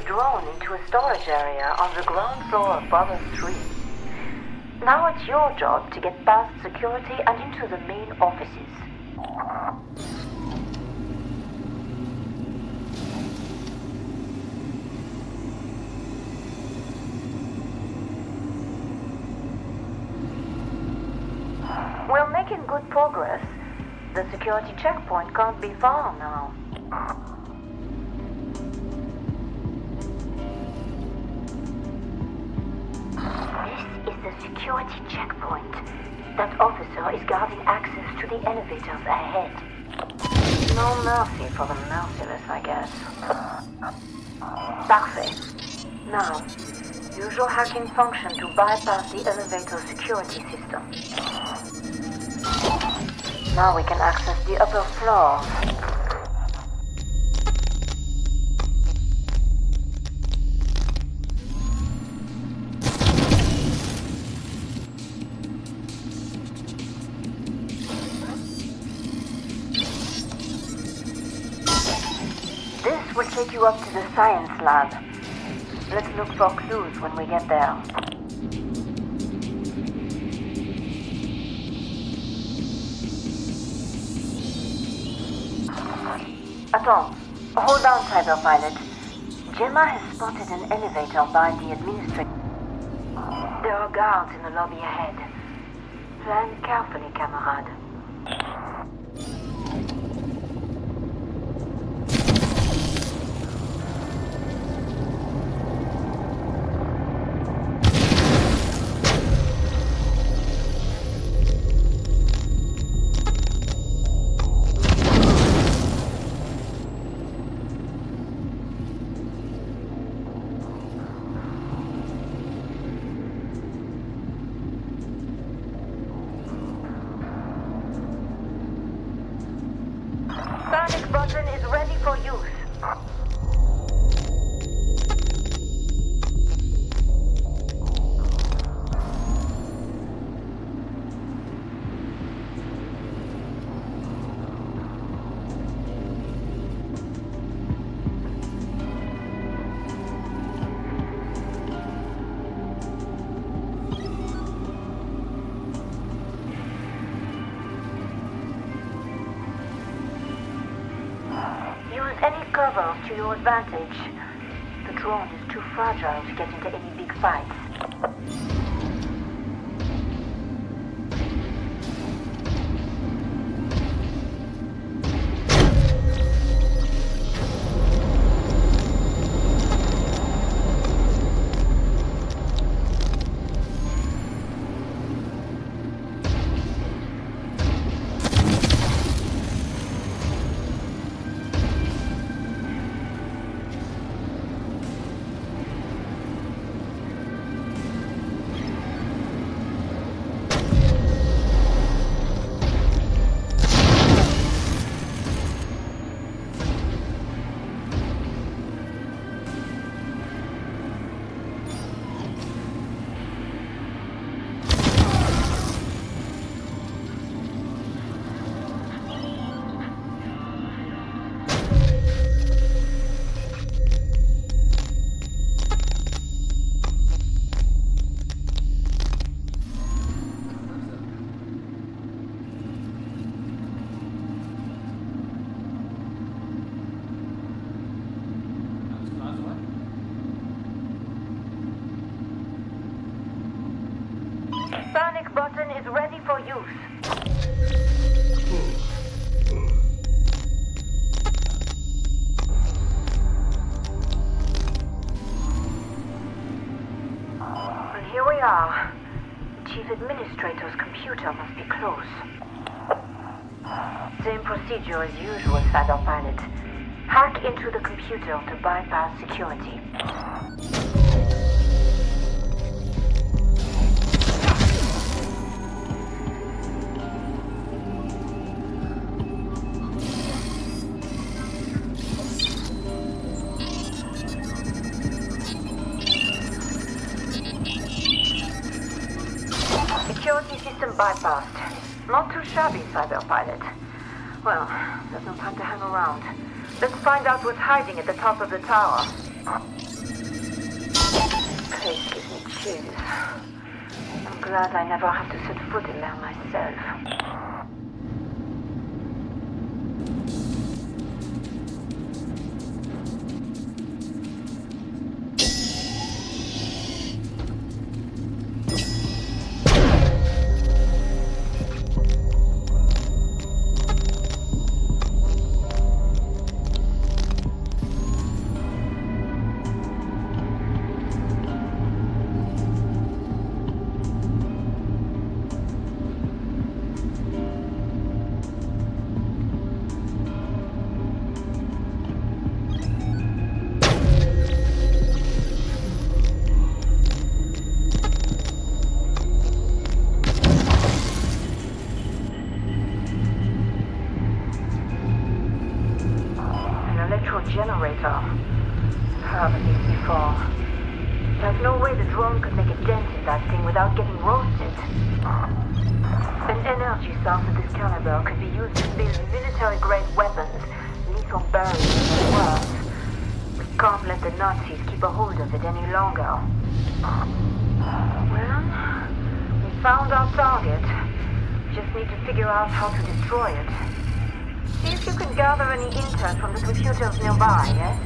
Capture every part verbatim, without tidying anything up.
the drone into a storage area on the ground floor of Bravo three. Now it's your job to get past security and into the main offices. We're making good progress. The security checkpoint can't be far now. This is the security checkpoint. That officer is guarding access to the elevators ahead. No mercy for the merciless, I guess. Parfait. Now, usual hacking function to bypass the elevator security system. Now we can access the upper floor. This will take you up to the science lab. Let's look for clues when we get there. Attends, hold on, Cyberpilot. Gemma has spotted an elevator by the administrator. There are guards in the lobby ahead. Plan carefully, camarade. To your advantage. The drone is too fragile to get into any big fights. Procedure as usual, Cyberpilot. Hack into the computer to bypass security. Security system bypassed. Not too shabby, Cyberpilot. Well, there's no time to hang around. Let's find out what's hiding at the top of the tower. place is in shit. I'm glad I never have to set foot in there myself. Generator. Heard of these before. There's no way the drone could make a dent in that thing without getting roasted. An energy source of this caliber could be used to build military-grade weapons, lethal barriers in the world. We can't let the Nazis keep a hold of it any longer. Well, we found our target. Just need to figure out how to destroy it. See if you can gather any intel from the computers nearby, yes?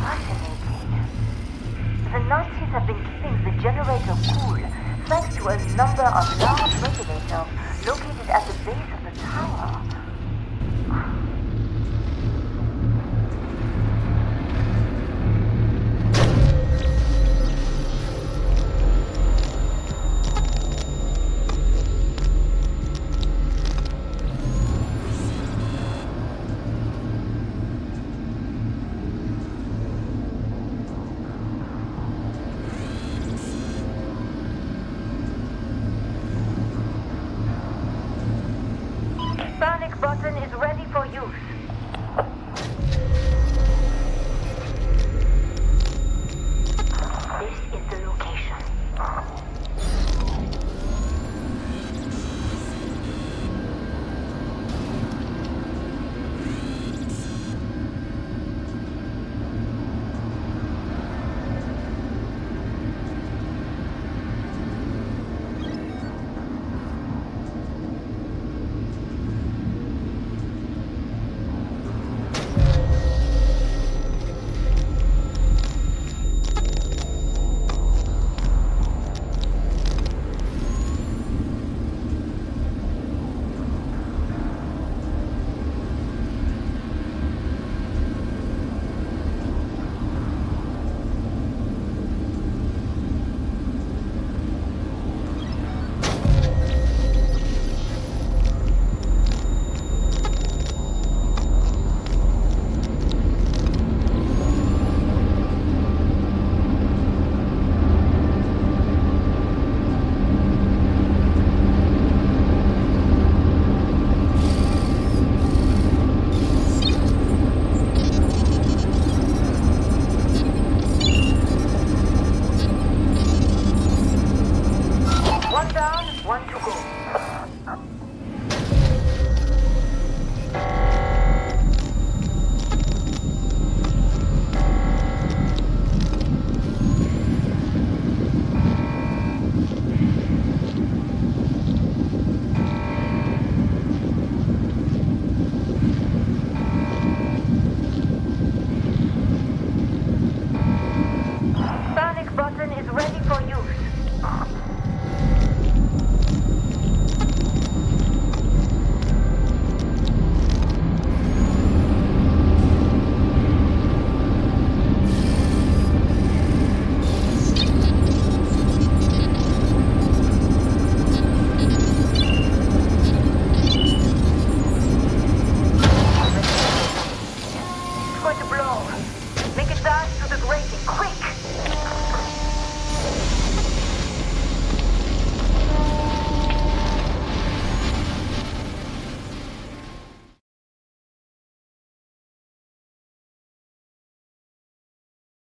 Fascinating. The Nazis have been keeping the generator cool thanks to a number of large regulators located at the base of the tower. Button is ready for use.